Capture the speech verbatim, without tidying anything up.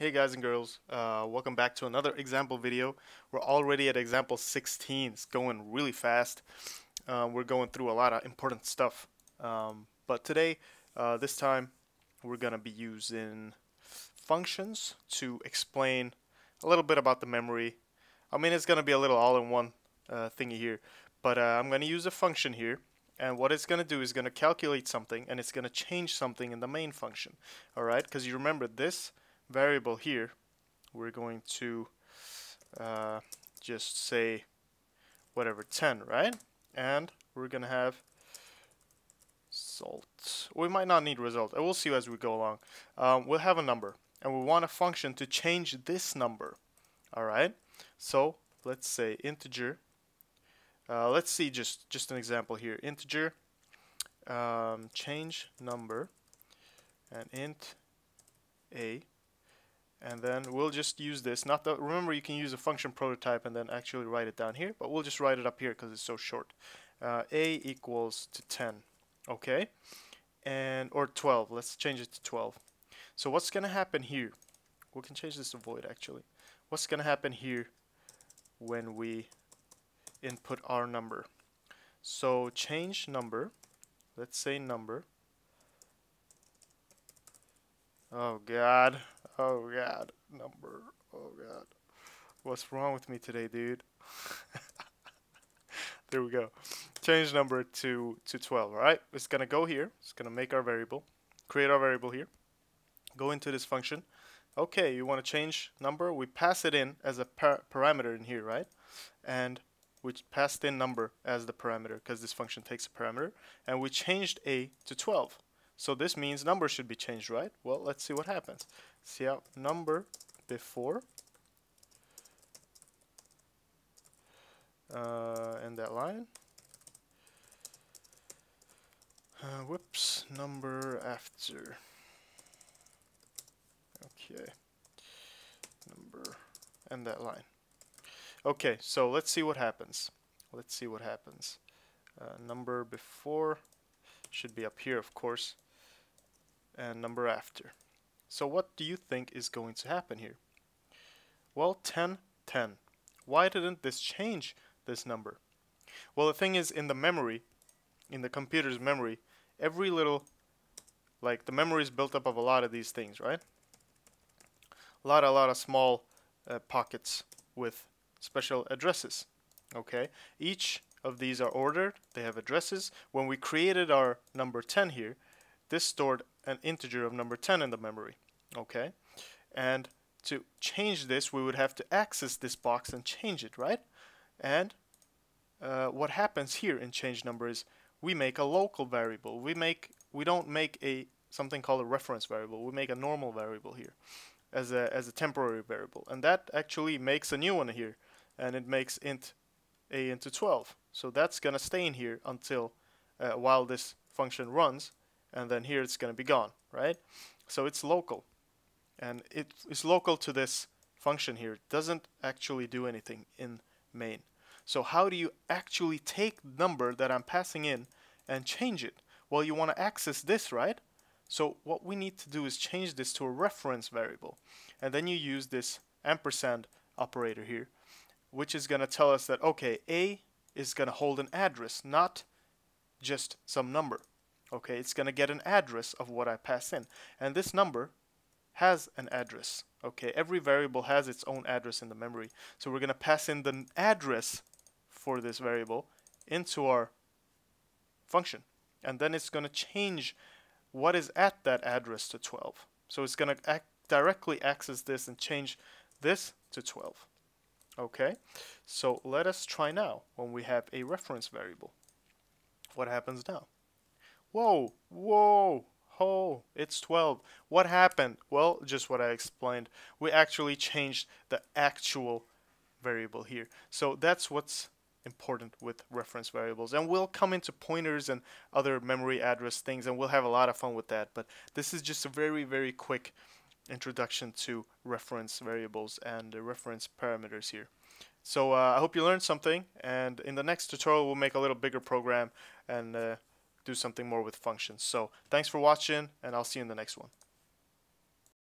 Hey guys and girls, uh, welcome back to another example video. We're already at example sixteen. It's going really fast. Uh, we're going through a lot of important stuff. Um, but today, uh, this time, we're going to be using functions to explain a little bit about the memory. I mean, it's going to be a little all-in-one uh, thingy here. But uh, I'm going to use a function here. And what it's going to do is going to calculate something, and it's going to change something in the main function. All right, because you remember this variable here, we're going to uh, just say whatever ten, right? And we're gonna have result. We might not need result. We'll see as we go along. Um, we'll have a number, and we want a function to change this number. All right. So let's say integer. Uh, let's see just just an example here. Integer um, change number and int a. And then we'll just use this. Not the, remember, you can use a function prototype and then actually write it down here, but we'll just write it up here because it's so short. Uh, a equals to ten, okay? And or twelve. Let's change it to twelve. So what's going to happen here? We can change this to void actually. What's going to happen here when we input our number? So change number. Let's say number. Oh God. Oh God, number, oh God. What's wrong with me today, dude? There we go. Change number to, to twelve, all right? It's gonna go here, it's gonna make our variable, create our variable here, go into this function. Okay, you wanna change number, we pass it in as a par parameter in here, right? And we passed in number as the parameter because this function takes a parameter, and we changed a to twelve. So this means number should be changed, right? Well, let's see what happens. See how number before uh, and that line. Uh, whoops, number after. Okay, number and that line. Okay, so let's see what happens. Let's see what happens. Uh, number before should be up here, of course. And number after. So what do you think is going to happen here? Well, ten, ten. Why didn't this change this number? Well, the thing is, in the memory, in the computer's memory, every little, like the memory is built up of a lot of these things, right? A lot, a lot of small uh, pockets with special addresses, okay? Each of these are ordered, they have addresses. When we created our number ten here, this stored an integer of number ten in the memory, okay? And to change this, we would have to access this box and change it, right? And uh, what happens here in change number is we make a local variable. We make we don't make a something called a reference variable. We make a normal variable here as a as a temporary variable, and that actually makes a new one here, and it makes int a into twelve. So that's gonna stay in here until uh, while this function runs. And then here it's going to be gone, right? So it's local, and it is local to this function here. It doesn't actually do anything in main. So how do you actually take the number that I'm passing in and change it? Well, you want to access this, right? So what we need to do is change this to a reference variable, and then you use this ampersand operator here, which is going to tell us that, okay, A is going to hold an address, not just some number. Okay, it's going to get an address of what I pass in. And this number has an address. Okay, every variable has its own address in the memory. So we're going to pass in the address for this variable into our function. And then it's going to change what is at that address to twelve. So it's going to directly access this and change this to twelve. Okay, so let us try now when we have a reference variable. What happens now? Whoa, whoa, ho, it's twelve. What happened? Well, just what I explained. We actually changed the actual variable here. So that's what's important with reference variables. And we'll come into pointers and other memory address things, and we'll have a lot of fun with that. But this is just a very, very quick introduction to reference variables and the reference parameters here. So uh, I hope you learned something. And in the next tutorial, we'll make a little bigger program and uh, do something more with functions. So thanks for watching, and I'll see you in the next one.